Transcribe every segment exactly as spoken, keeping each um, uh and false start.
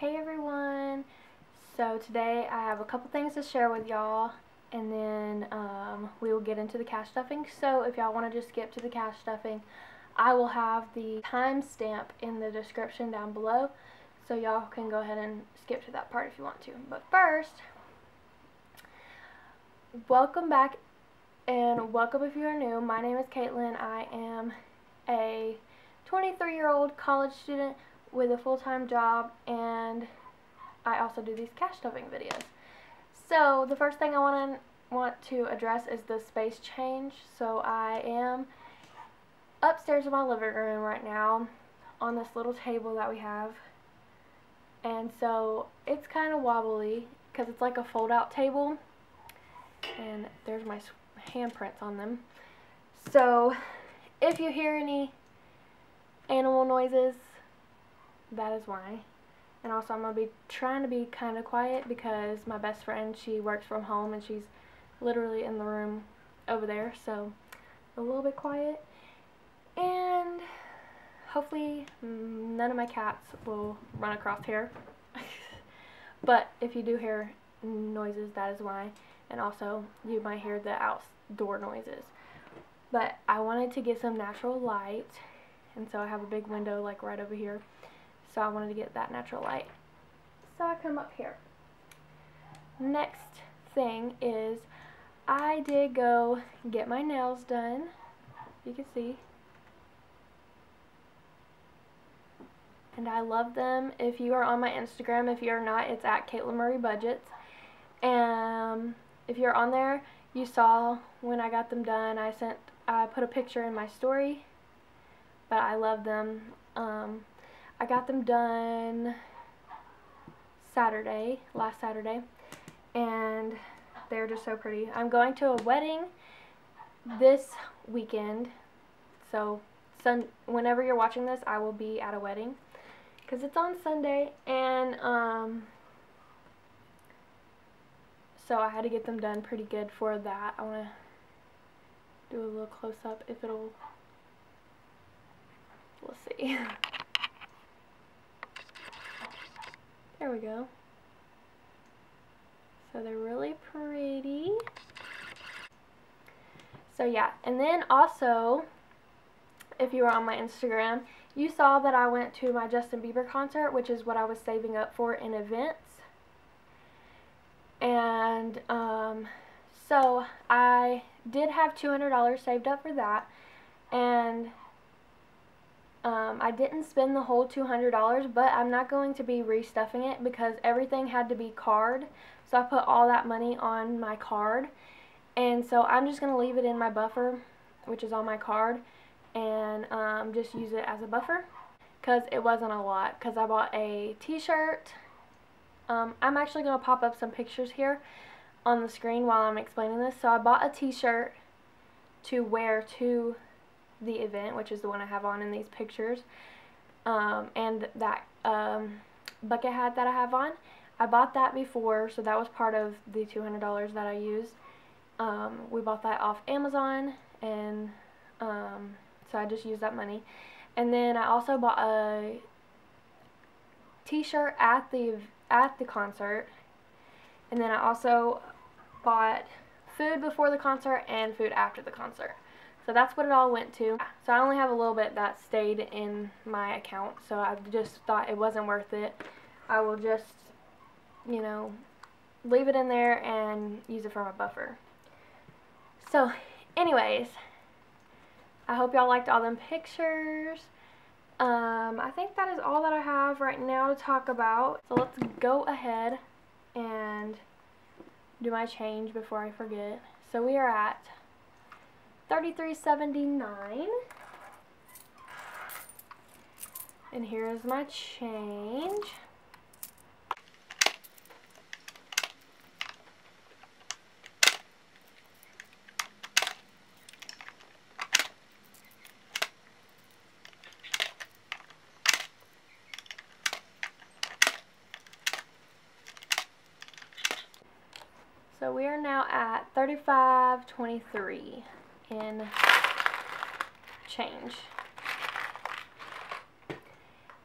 Hey everyone, so today I have a couple things to share with y'all, and then um, we will get into the cash stuffing. So if y'all want to just skip to the cash stuffing, I will have the timestamp in the description down below, so y'all can go ahead and skip to that part if you want to. But first, welcome back and welcome if you are new. My name is Caitlin. I am a twenty-three year old college student with a full-time job, and I also do these cash stuffing videos. So the first thing I want to want to address is the space change. So I am upstairs in my living room right now on this little table that we have, and so it's kind of wobbly because it's like a fold-out table, and there's my handprints on them. So if you hear any animal noises, that is why. And also I'm going to be trying to be kind of quiet because my best friend, she works from home and she's literally in the room over there, so a little bit quiet. And hopefully none of my cats will run across here. But if you do hear noises, that is why. And also you might hear the outdoor noises. But I wanted to get some natural light, and so I have a big window like right over here. So I wanted to get that natural light. So I come up here. Next thing is I did go get my nails done. You can see. And I love them. If you are on my Instagram, if you're not, it's at Caitlin Marie Budgets. And um, if you're on there, you saw when I got them done. I sent, I put a picture in my story. But I love them. Um... I got them done Saturday, last Saturday, and they're just so pretty. I'm going to a wedding this weekend, so sun whenever you're watching this, I will be at a wedding, because it's on Sunday, and um, so I had to get them done pretty good for that. I want to do a little close-up if it'll, we'll see. There we go. So they're really pretty. So yeah, and then also, if you were on my Instagram, you saw that I went to my Justin Bieber concert, which is what I was saving up for in events. And um, so I did have two hundred dollars saved up for that, and Um, I didn't spend the whole two hundred dollars, but I'm not going to be restuffing it because everything had to be card. So I put all that money on my card. And so I'm just going to leave it in my buffer, which is on my card, and um, just use it as a buffer because it wasn't a lot, because I bought a t-shirt. Um, I'm actually going to pop up some pictures here on the screen while I'm explaining this. So I bought a t-shirt to wear to the event, which is the one I have on in these pictures, um, and that um, bucket hat that I have on. I bought that before, so that was part of the two hundred dollars that I used. Um, we bought that off Amazon, and um, so I just used that money. And then I also bought a t-shirt at the at the concert, and then I also bought food before the concert and food after the concert. So that's what it all went to. So I only have a little bit that stayed in my account, so I just thought it wasn't worth it. I will just, you know, leave it in there and use it for my buffer. So anyways, I hope y'all liked all them pictures. Um, I think that is all that I have right now to talk about. So let's go ahead and do my change before I forget. So we are at thirty-three seventy-nine, and here is my change. So we are now at thirty-five twenty-three. In change.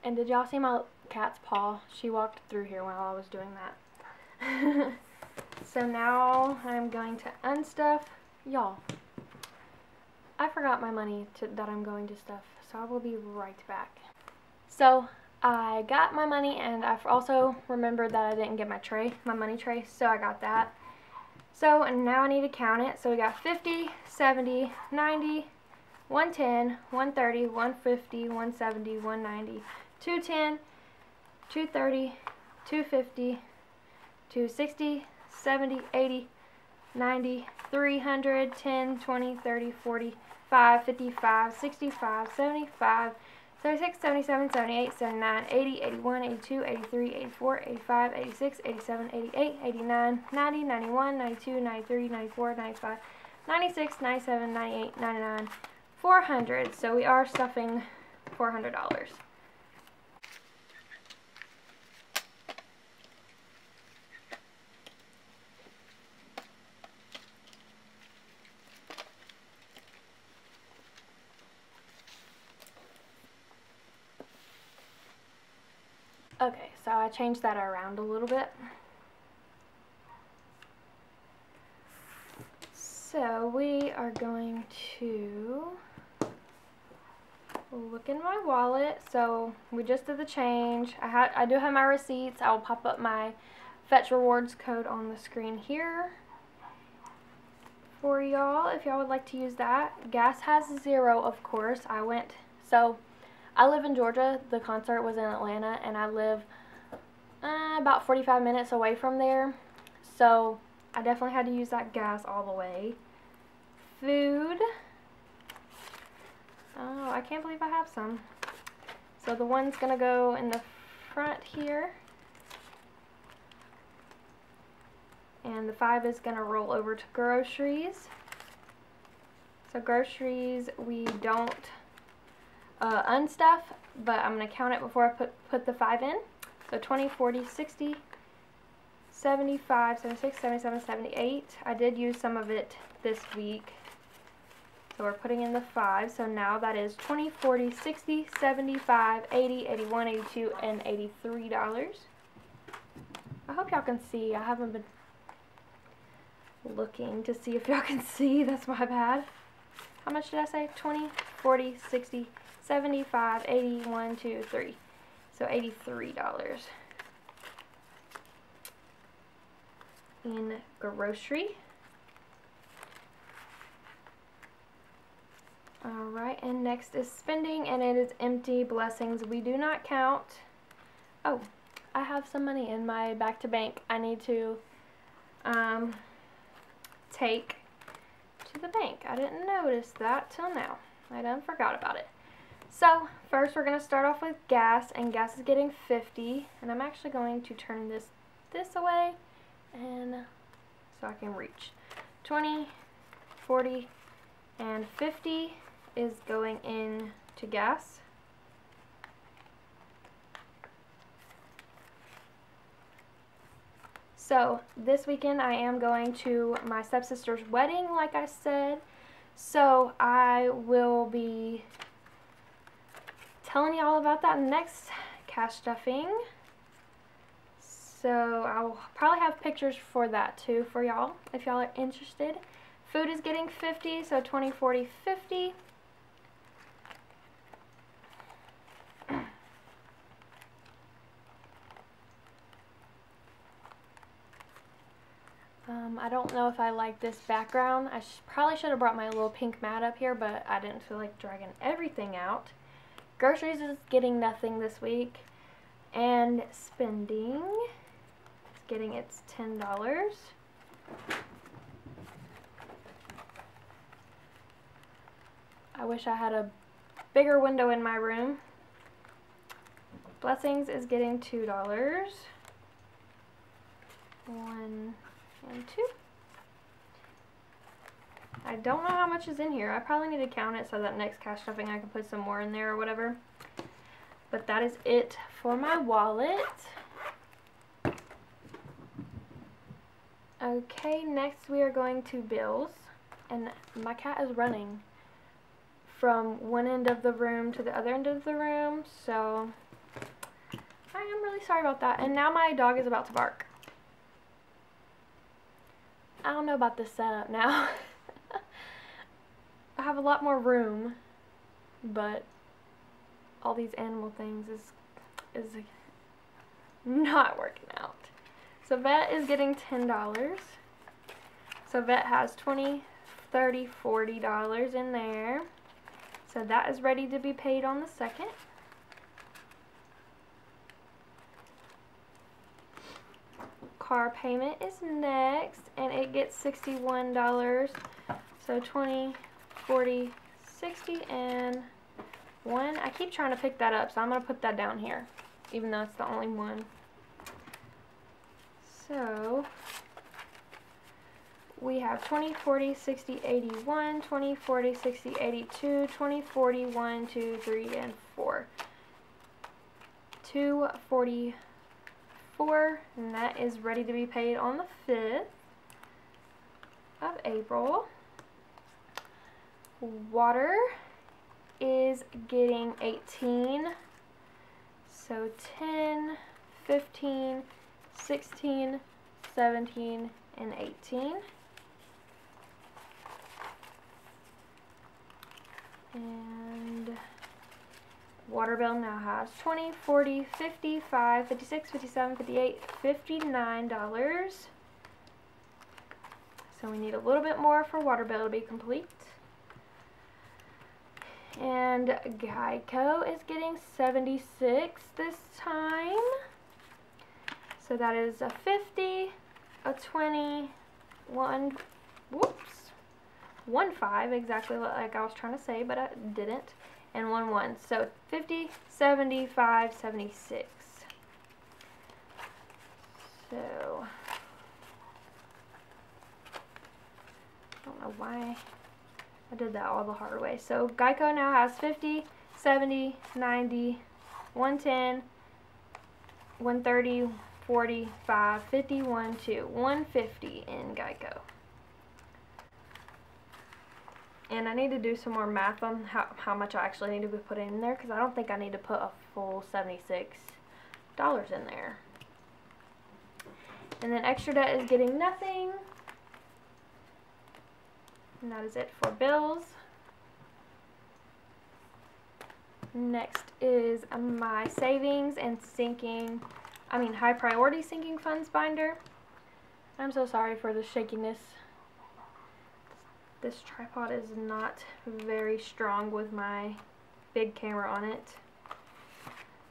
And did y'all see my cat's paw. She walked through here while I was doing that. So now I'm going to unstuff. Y'all, I forgot my money to, that I'm going to stuff, so I will be right back. So I got my money, and I've also remembered that I didn't get my tray, my money tray, so I got that. So, and now I need to count it. So we got fifty, seventy, ninety, one ten, one thirty, one fifty, one seventy, one ninety, two ten, two thirty, two fifty, two sixty, seventy, eighty, ninety, three hundred, ten, twenty, thirty, forty, five, fifty-five, sixty-five, seventy-five, seventy-six, seventy-seven, seventy-eight, seventy-nine, eighty, eighty-one, eighty-two, eighty-three, eighty-four, eighty-five, eighty-six, eighty-seven, eighty-eight, eighty-nine, ninety, ninety-one, ninety-two, ninety-three, ninety-four, ninety-five, ninety-six, ninety-seven, ninety-eight, ninety-nine, four hundred. So we are stuffing four hundred dollars. Okay, so I changed that around a little bit. So we are going to look in my wallet. So we just did the change. I had, I do have my receipts. I will pop up my Fetch Rewards code on the screen here for y'all if y'all would like to use that. Gas has zero, of course. I went so. I live in Georgia. The concert was in Atlanta, and I live uh, about forty-five minutes away from there, so I definitely had to use that gas all the way. Food. Oh, I can't believe I have some. So the one's gonna go in the front here, and the five is gonna roll over to groceries. So groceries, we don't Uh, unstuff, but I'm going to count it before I put, put the five in. So twenty, forty, sixty, seventy-five, seventy-six, seventy-seven, seventy-eight. I did use some of it this week. So we're putting in the five. So now that is twenty, forty, sixty, seventy-five, eighty, eighty-one, eighty-two, and eighty-three dollars. I hope y'all can see. I haven't been looking to see if y'all can see. That's my bad. How much did I say? twenty, forty, sixty, seventy-five, eighty, one, two, three. So eighty-three dollars in grocery. Alright, and next is spending, and it is empty blessings. We do not count. Oh, I have some money in my back to bank I need to um, take to the bank. I didn't notice that till now. I done forgot about it. So first we're going to start off with gas, and gas is getting fifty, and I'm actually going to turn this this away and so I can reach. twenty, forty, and fifty is going in to gas. So this weekend I am going to my stepsister's wedding, like I said, so I will be telling you all about that next cash stuffing. So I'll probably have pictures for that too for y'all if y'all are interested. Food is getting fifty, so twenty, forty, fifty. um, I don't know if I like this background. I sh- probably should have brought my little pink mat up here, but I didn't feel like dragging everything out. Groceries is getting nothing this week, and spending is getting its ten dollars. I wish I had a bigger window in my room. Blessings is getting two dollars. One and two. I don't know how much is in here. I probably need to count it so that next cash stuffing I can put some more in there or whatever. But that is it for my wallet. Okay, next we are going to bills. And my cat is running from one end of the room to the other end of the room. So I I am really sorry about that. And now my dog is about to bark. I don't know about this setup now. I have a lot more room, but all these animal things is is not working out. So Vet is getting ten dollars. So Vet has twenty, thirty, forty dollars in there. So that is ready to be paid on the second. Car payment is next, and it gets sixty-one dollars. So twenty, forty, sixty, and one. I keep trying to pick that up, so I'm going to put that down here, even though it's the only one. So we have twenty, forty, sixty, eighty-one, twenty, forty, sixty, eighty-two, twenty, forty, one, two, three, and four. two forty-four, and that is ready to be paid on the fifth of April. Water is getting eighteen. So ten, fifteen, sixteen, seventeen, and eighteen. And water bill now has twenty, forty, fifty-five, fifty-six, fifty-seven, fifty-eight, fifty-nine dollars. So we need a little bit more for water bill to be complete. And Geico is getting seventy-six this time. So that is a fifty, a twenty, one, whoops, one five, exactly like I was trying to say, but I didn't, and one one. So fifty, seventy-five, seventy-six. So I don't know why I did that all the hard way. So Geico now has fifty, seventy, ninety, one ten, one thirty, forty-five, fifty, one, two, one fifty in Geico. And I need to do some more math on how, how much I actually need to be put in there, because I don't think I need to put a full seventy-six dollars in there. And then Extra Debt is getting nothing. And that is it for bills. Next is my savings and sinking, I mean high priority sinking funds binder. I'm so sorry for the shakiness. This tripod is not very strong with my big camera on it.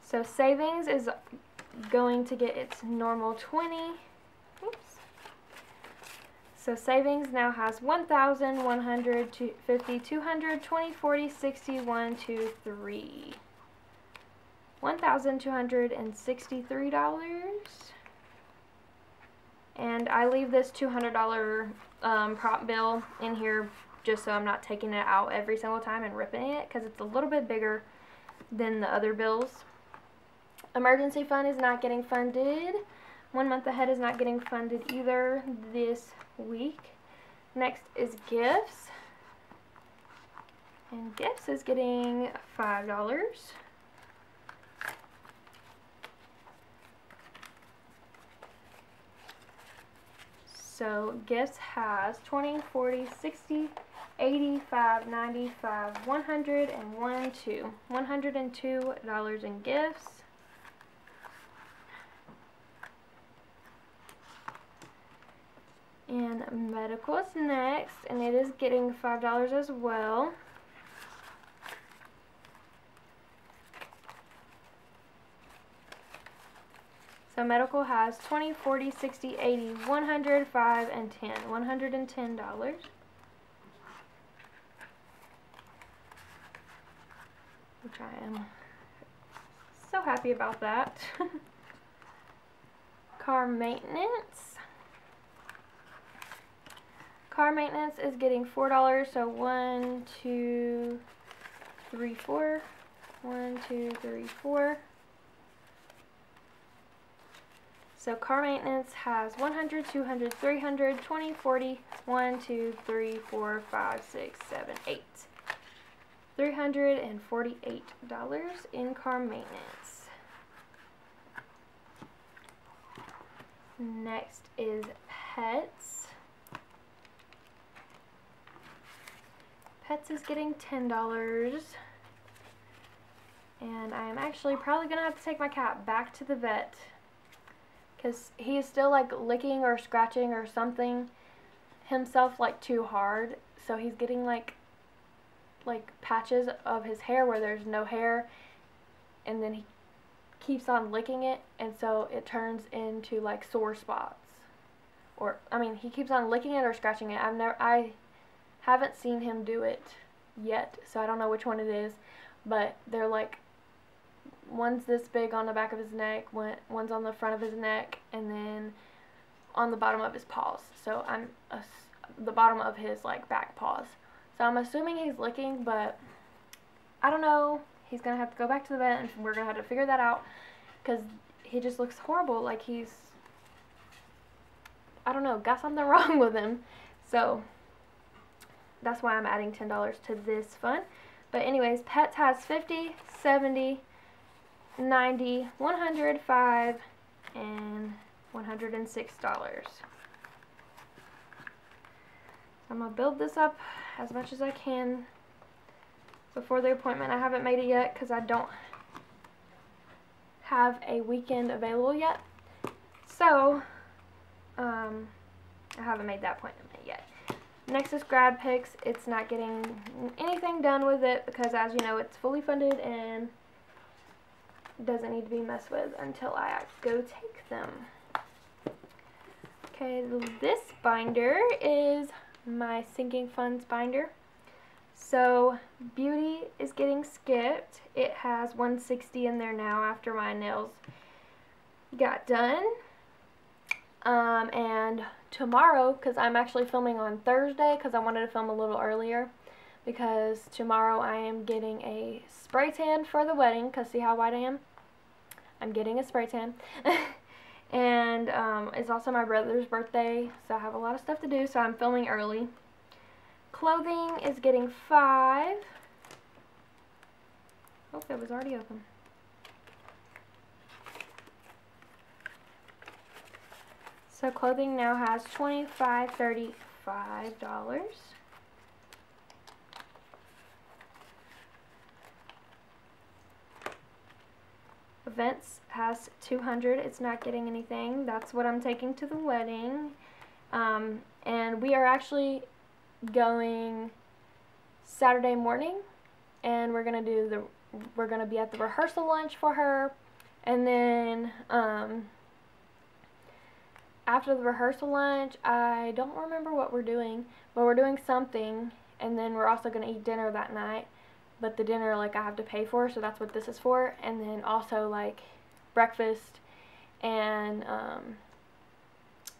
So savings is going to get its normal twenty. Oops. So savings now has one thousand, one hundred, fifty, two hundred, twenty, forty, sixty, one, two, three. one thousand two hundred sixty-three dollars. And I leave this two hundred dollar um, prop bill in here just so I'm not taking it out every single time and ripping it, because it's a little bit bigger than the other bills. Emergency fund is not getting funded. One month ahead is not getting funded either this week. Next is gifts. And gifts is getting five dollars. So gifts has twenty, forty, sixty, eighty-five, ninety-five, one hundred, and one, two. one hundred two dollars in gifts. And medical is next, and it is getting five dollars as well. So medical has twenty, forty, sixty, eighty, one hundred, five, and ten. one hundred ten dollars. Which I am so happy about that. Car maintenance. Car maintenance is getting four dollars. So one, two, three, four. One, two, three, four. So car maintenance has one hundred, two hundred, three hundred, twenty, forty, one, two, three, four, five, six, seven, eight. three hundred forty-eight dollars in car maintenance. Next is Pets. Pets is getting ten dollars. And I'm actually probably going to have to take my cat back to the vet, because he is still like licking or scratching or something himself like too hard. So he's getting like like patches of his hair where there's no hair, and then he keeps on licking it, and so it turns into like sore spots. Or I mean, he keeps on licking it or scratching it. I've never I haven't seen him do it yet, so I don't know which one it is, but they're like, one's this big on the back of his neck, one's on the front of his neck, and then on the bottom of his paws. So I'm uh, the bottom of his like back paws. So I'm assuming he's licking, but I don't know. He's gonna have to go back to the vet, and we're gonna have to figure that out, because he just looks horrible. Like he's, I don't know, got something wrong with him. So that's why I'm adding ten dollars to this fund. But anyways, Pets has fifty, seventy, ninety, one hundred five, and one hundred six dollars. I'm going to build this up as much as I can before the appointment. I haven't made it yet because I don't have a weekend available yet. So, um, I haven't made that appointment yet. Next is Grad Picks. It's not getting anything done with it because, as you know, it's fully funded and doesn't need to be messed with until I go take them. Okay, this binder is my sinking funds binder. So Beauty is getting skipped. It has one hundred sixty in there now after my nails got done. Um, and tomorrow, because I'm actually filming on Thursday, because I wanted to film a little earlier, because tomorrow I am getting a spray tan for the wedding, because see how white I am? I'm getting a spray tan. And um, it's also my brother's birthday, so I have a lot of stuff to do, so I'm filming early. Clothing is getting five. Oh, it was already open. So clothing now has twenty-five, thirty-five dollars. Events has two hundred. It's not getting anything. That's what I'm taking to the wedding. Um, and we are actually going Saturday morning, and we're gonna do the we're gonna be at the rehearsal lunch for her, and then um after the rehearsal lunch, I don't remember what we're doing, but we're doing something, and then we're also going to eat dinner that night, but the dinner, like, I have to pay for, so that's what this is for, and then also, like, breakfast and um,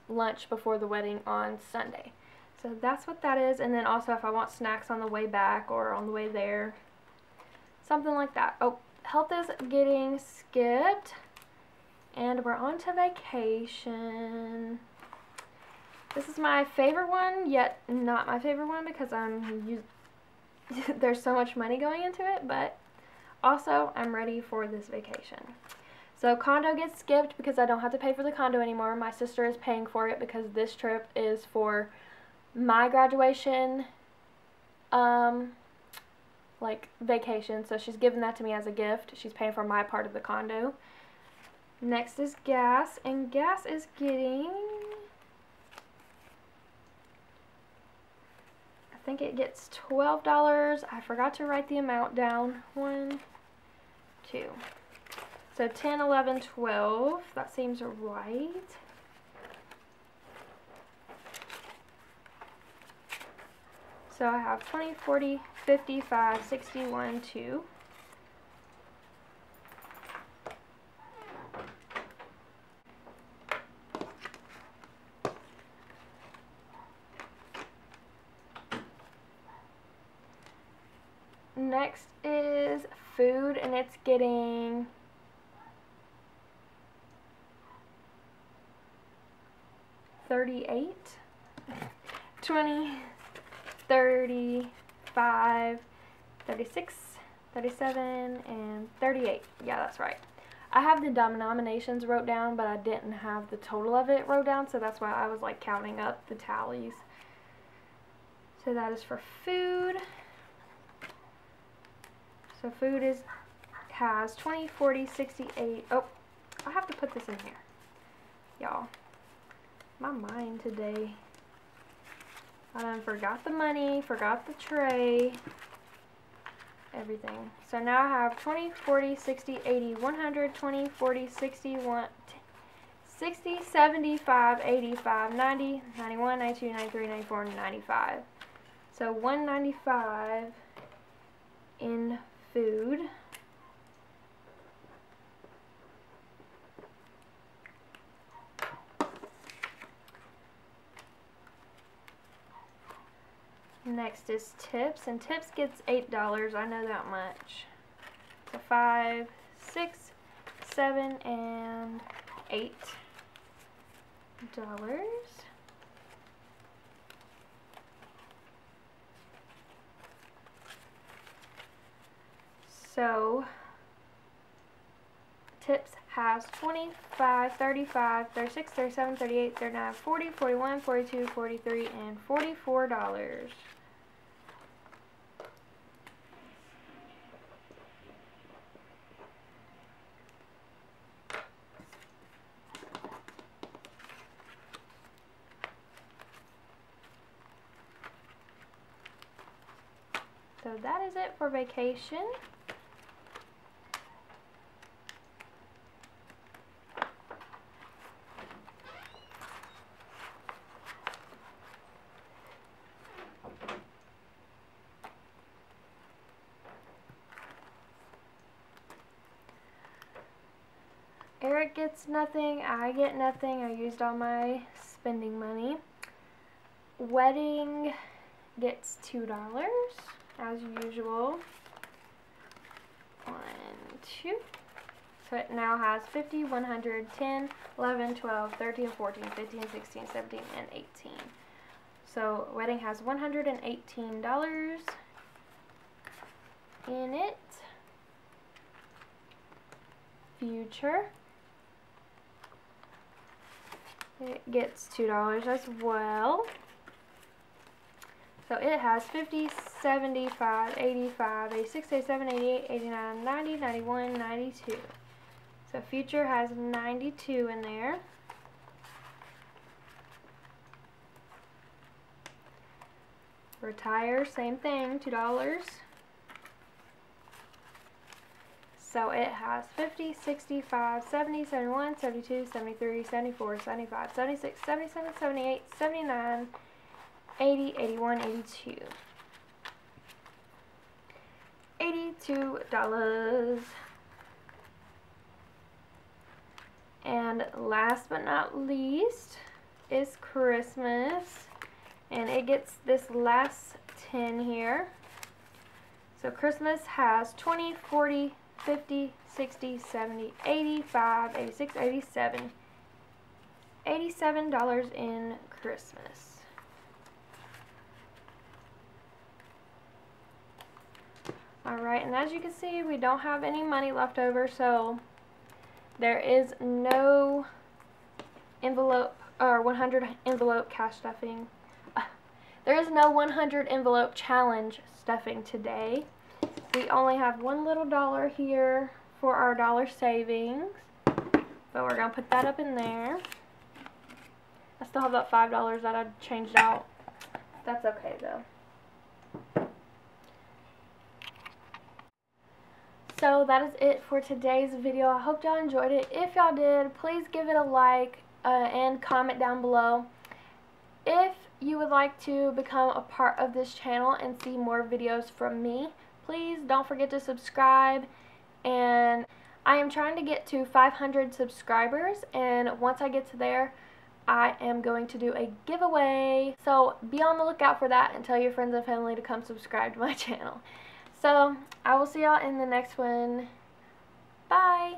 lunch before the wedding on Sunday. So that's what that is, and then also if I want snacks on the way back or on the way there, something like that. Oh, health is getting skipped. And we're on to vacation. This is my favorite one, yet not my favorite one, because I'm use there's so much money going into it, but also I'm ready for this vacation. So condo gets skipped because I don't have to pay for the condo anymore. My sister is paying for it because this trip is for my graduation, um, like vacation. So she's giving that to me as a gift. She's paying for my part of the condo. Next is gas, and gas is getting, I think it gets twelve dollars. I forgot to write the amount down. One, two. So ten, eleven, twelve. That seems right. So I have twenty, forty, fifty-five, sixty-one, two. Next is food, and it's getting thirty-eight, twenty, thirty-five, thirty-six, thirty-seven, and thirty-eight. Yeah, that's right. I have the denominations wrote down, but I didn't have the total of it wrote down, so that's why I was like counting up the tallies. So that is for food. So food is has twenty, forty, sixty-eight. Oh, I have to put this in here. Y'all, my mind today. I done forgot the money, forgot the tray, everything. So now I have twenty, forty, sixty, eighty, one hundred, twenty, forty, sixty, one, sixty, seventy-five, eighty-five, ninety, ninety-one, ninety-two, ninety-three, ninety-four, ninety-five. So one ninety-five in food. Next is tips, and tips gets eight dollars, I know that much. So five, six, seven, and eight dollars. So tips has twenty-five, thirty-five, thirty-six, thirty-seven, thirty-eight, thirty-nine, forty, forty-one, forty-two, forty-three, and forty-four dollars. So that is it for vacation. Eric gets nothing, I get nothing, I used all my spending money. Wedding gets two dollars, as usual. One, two. So it now has fifty, one hundred, ten, eleven, twelve, thirteen, fourteen, fifteen, sixteen, seventeen, and eighteen. So wedding has one hundred eighteen dollars in it. Future. It gets two dollars as well. So it has fifty, seventy-five, eighty-five, eighty-six, eighty-seven, eighty-eight, eighty-nine, ninety, ninety-one, ninety-two. So future has ninety-two in there. Retire, same thing, two dollars. So it has fifty, sixty-five, seventy, seventy-one, seventy-two, seventy-three, seventy-four, seventy-five, seventy-six, seventy-seven, seventy-eight, seventy-nine, eighty, eighty-one, eighty-two. eighty-two dollars. And last but not least is Christmas. And it gets this last ten here. So Christmas has twenty, forty, fifty, sixty, seventy, eighty-five, eighty-six, eighty-seven. eighty-seven dollars in Christmas. Alright, and as you can see, we don't have any money left over, so there is no envelope, or one hundred envelope cash stuffing. There is no one hundred envelope challenge stuffing today. We only have one little dollar here for our dollar savings, but we're going to put that up in there. I still have that five dollars that I changed out. That's okay though. So that is it for today's video. I hope y'all enjoyed it. If y'all did, please give it a like uh, and comment down below. If you would like to become a part of this channel and see more videos from me, please don't forget to subscribe. And I am trying to get to five hundred subscribers, and once I get to there, I am going to do a giveaway. So be on the lookout for that, and tell your friends and family to come subscribe to my channel. So I will see y'all in the next one. Bye!